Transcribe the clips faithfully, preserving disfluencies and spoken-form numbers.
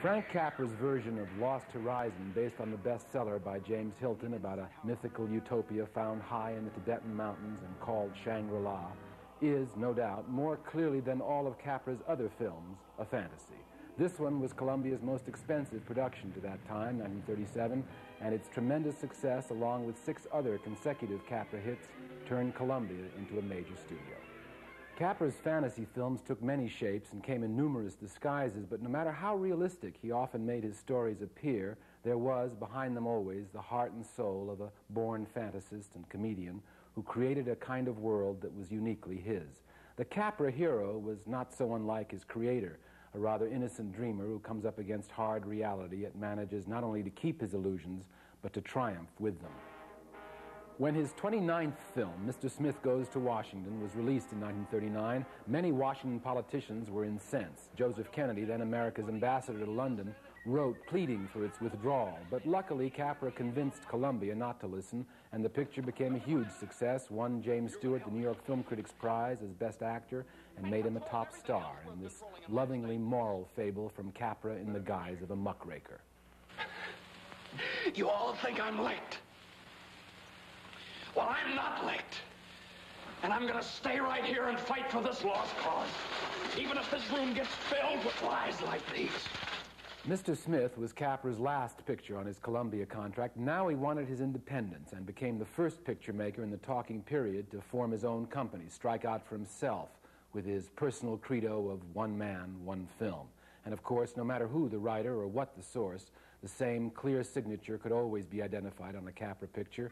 Frank Capra's version of Lost Horizon, based on the bestseller by James Hilton about a mythical utopia found high in the Tibetan mountains and called Shangri-La, is, no doubt, more clearly than all of Capra's other films, a fantasy. This one was Columbia's most expensive production to that time, nineteen thirty-seven, and its tremendous success, along with six other consecutive Capra hits, turned Columbia into a major studio. Capra's fantasy films took many shapes and came in numerous disguises, but no matter how realistic he often made his stories appear, there was, behind them always, the heart and soul of a born fantasist and comedian who created a kind of world that was uniquely his. The Capra hero was not so unlike his creator, a rather innocent dreamer who comes up against hard reality and manages not only to keep his illusions, but to triumph with them. When his twenty-ninth film, Mister Smith Goes to Washington, was released in nineteen thirty-nine, many Washington politicians were incensed. Joseph Kennedy, then America's ambassador to London, wrote pleading for its withdrawal. But luckily, Capra convinced Columbia not to listen, and the picture became a huge success, won James Stewart the New York Film Critics Prize as Best Actor, and made him a top star in this lovingly moral fable from Capra in the guise of a muckraker. You all think I'm licked. Well, I'm not licked. And I'm going to stay right here and fight for this lost cause, even if this room gets filled with lies like these. Mister Smith was Capra's last picture on his Columbia contract. Now he wanted his independence and became the first picture maker in the talking period to form his own company, strike out for himself with his personal credo of one man, one film. And of course, no matter who the writer or what the source, the same clear signature could always be identified on a Capra picture.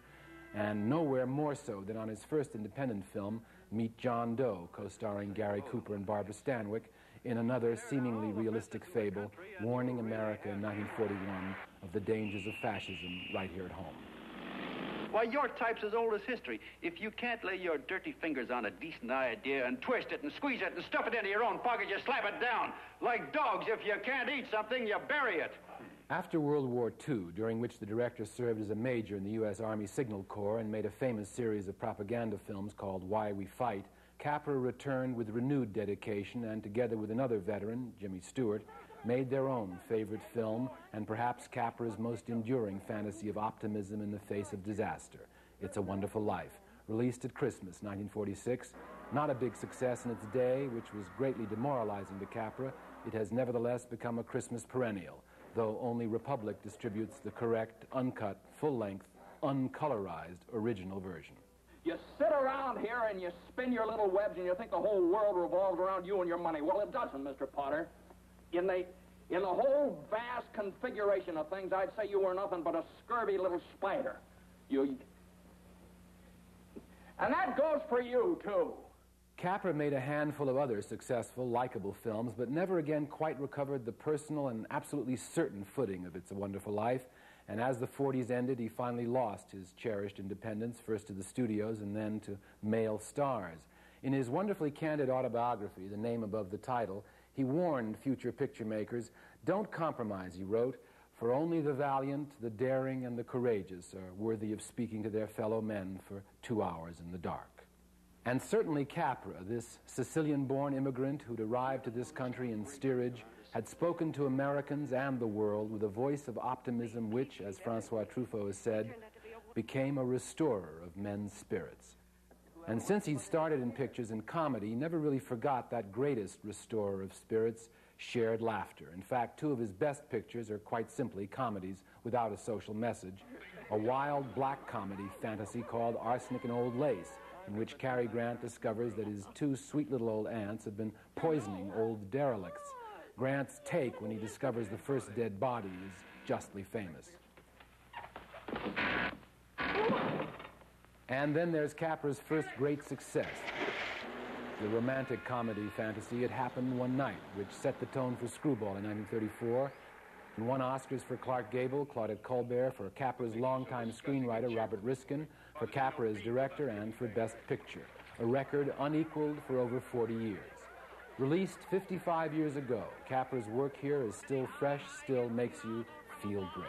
And nowhere more so than on his first independent film, Meet John Doe, co-starring Gary Cooper and Barbara Stanwyck, in another seemingly realistic fable, warning America in nineteen forty-one of the dangers of fascism right here at home. Why, your type's as old as history. If you can't lay your dirty fingers on a decent idea and twist it and squeeze it and stuff it into your own pocket, you slap it down. Like dogs, if you can't eat something, you bury it. After World War Two, during which the director served as a major in the U S Army Signal Corps and made a famous series of propaganda films called Why We Fight, Capra returned with renewed dedication and, together with another veteran, Jimmy Stewart, made their own favorite film and perhaps Capra's most enduring fantasy of optimism in the face of disaster, It's a Wonderful Life, released at Christmas nineteen forty-six. Not a big success in its day, which was greatly demoralizing to Capra, it has nevertheless become a Christmas perennial, though only Republic distributes the correct, uncut, full-length, uncolorized original version. You sit around here and you spin your little webs and you think the whole world revolves around you and your money. Well, it doesn't, Mister Potter. In the, in the whole vast configuration of things, I'd say you were nothing but a scurvy little spider. You... And that goes for you, too. Capra made a handful of other successful, likable films, but never again quite recovered the personal and absolutely certain footing of It's a Wonderful Life, and as the forties ended, he finally lost his cherished independence, first to the studios and then to male stars. In his wonderfully candid autobiography, The Name Above the Title, he warned future picture makers, "Don't compromise," he wrote, "for only the valiant, the daring, and the courageous are worthy of speaking to their fellow men for two hours in the dark." And certainly Capra, this Sicilian-born immigrant who'd arrived to this country in steerage, had spoken to Americans and the world with a voice of optimism which, as Francois Truffaut has said, became a restorer of men's spirits. And since he'd started in pictures and comedy, he never really forgot that greatest restorer of spirits, shared laughter. In fact, two of his best pictures are quite simply comedies without a social message, a wild black comedy fantasy called Arsenic and Old Lace, in which Cary Grant discovers that his two sweet little old aunts have been poisoning old derelicts. Grant's take when he discovers the first dead body is justly famous. And then there's Capra's first great success, the romantic comedy fantasy It Happened One Night, which set the tone for Screwball in nineteen thirty-four, and won Oscars for Clark Gable, Claudette Colbert, for Capra's longtime screenwriter, Robert Riskin, for Capra as director, and for Best Picture, a record unequaled for over forty years. Released fifty-five years ago, Capra's work here is still fresh, still makes you feel great.